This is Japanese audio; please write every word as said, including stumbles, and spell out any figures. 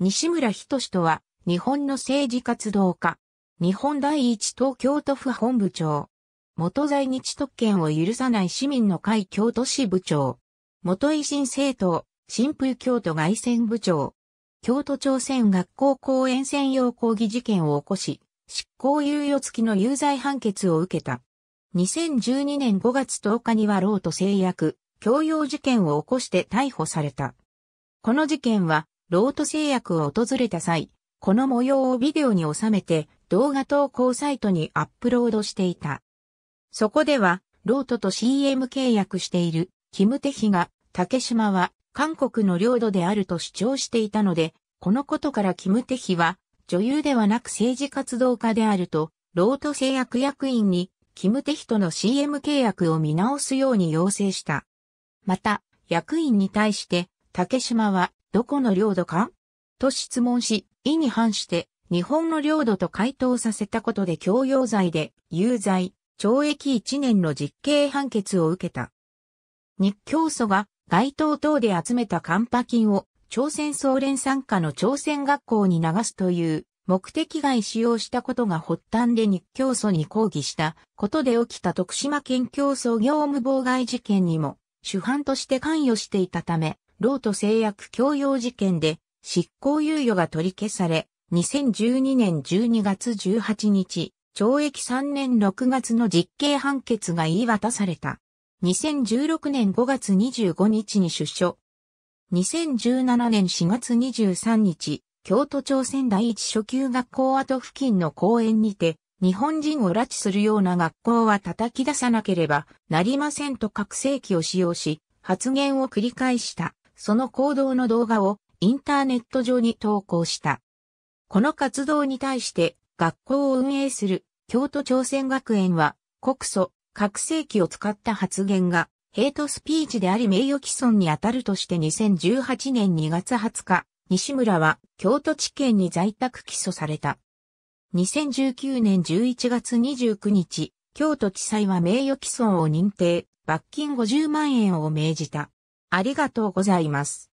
西村仁とは、日本の政治活動家。日本第一党京都府本部長。元在日特権を許さない市民の会京都支部長。元維新政党、新風京都外選部長。京都朝鮮学校公園専用抗議事件を起こし、執行猶予付きの有罪判決を受けた。にせんじゅうにねんごがつとおかには労都製薬、強要事件を起こして逮捕された。この事件は、労都製薬を訪れた際、この模様をビデオに収めて動画投稿サイトにアップロードしていた。そこでは、労都と シーエム 契約しているキム・テヒが、竹島は韓国の領土であると主張していたので、このことからキム・テヒは、女優ではなく政治活動家であると、労都製薬役員に、キム・テヒとの シーエム 契約を見直すように要請した。また、役員に対して、竹島はどこの領土かと質問し、意に反して、日本の領土と回答させたことで強要罪で、有罪、懲役いちねんの実刑判決を受けた。日教組が街頭等で集めた還付金を、朝鮮総連傘下の朝鮮学校に流すという目的外使用したことが発端で日教組に抗議したことで起きた徳島県教組業務妨害事件にも主犯として関与していたため、労都製薬強要事件で執行猶予が取り消され、にせんじゅうにねんじゅうにがつじゅうはちにち、懲役さんねんろくがつの実刑判決が言い渡された。にせんじゅうろくねんごがつにじゅうごにちに出所。にせんじゅうななねんしがつにじゅうさんにち、京都朝鮮第一初級学校跡付近の公園にて、日本人を拉致するような学校は叩き出さなければなりませんと拡声器を使用し、発言を繰り返した、その行動の動画をインターネット上に投稿した。この活動に対して、学校を運営する京都朝鮮学園は、告訴、拡声器を使った発言が、ヘイトスピーチであり名誉毀損に当たるとしてにせんじゅうはちねんにがつはつか、西村は京都地検に在宅起訴された。にせんじゅうきゅうねんじゅういちがつにじゅうくにち、京都地裁は名誉毀損を認定、罰金ごじゅうまんえんを命じた。ありがとうございます。